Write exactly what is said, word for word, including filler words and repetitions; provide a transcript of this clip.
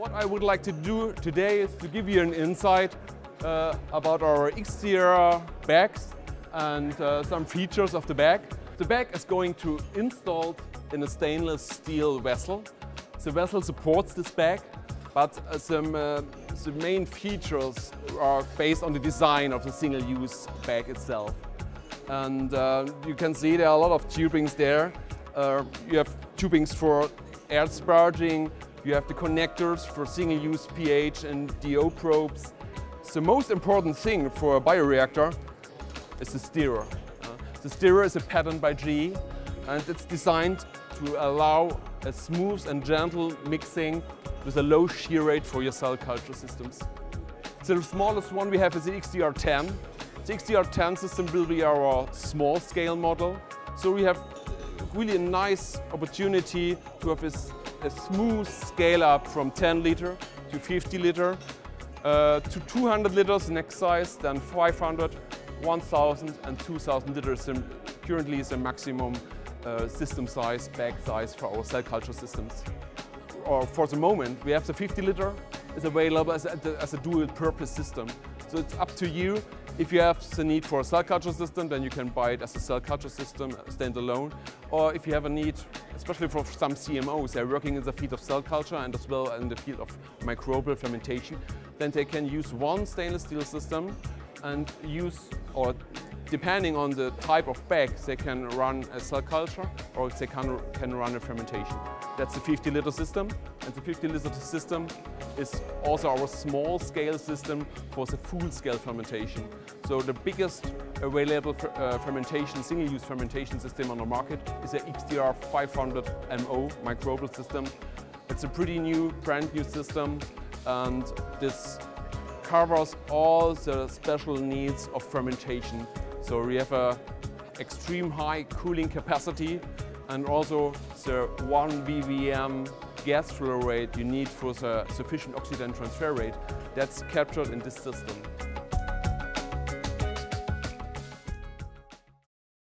What I would like to do today is to give you an insight uh, about our X D R bags and uh, some features of the bag. The bag is going to be installed in a stainless steel vessel. The vessel supports this bag, but uh, some, uh, the main features are based on the design of the single-use bag itself. And uh, you can see there are a lot of tubings there. Uh, you have tubings for air sparging, you have the connectors for single-use pH and D O probes. The most important thing for a bioreactor is the stirrer. Uh, the stirrer is a pattern by G E, and it's designed to allow a smooth and gentle mixing with a low shear rate for your cell culture systems. The smallest one we have is the X D R ten. The X D R ten system will be our small scale model. So we have really a nice opportunity to have a, a smooth scale up from ten liter to fifty liter uh, to two hundred liters next size, then five hundred, one thousand and two thousand liters currently is the maximum Uh, system size, bag size for our cell culture systems. Or for the moment, we have the fifty liter is available as a, as a dual-purpose system. So it's up to you. If you have the need for a cell culture system, then you can buy it as a cell culture system standalone. Or if you have a need, especially for some C M Os, they're working in the field of cell culture and as well in the field of microbial fermentation, then they can use one stainless steel system and use or depending on the type of bag, they can run a cell culture or they can, can run a fermentation. That's the fifty liter system. And the fifty liter system is also our small scale system for the full scale fermentation. So the biggest available uh, fermentation, single-use fermentation system on the market is the X D R five hundred M O microbial system. It's a pretty new, brand new system, and this covers all the special needs of fermentation. So we have an extreme high cooling capacity and also the one B V M gas flow rate you need for the sufficient oxidant transfer rate that's captured in this system.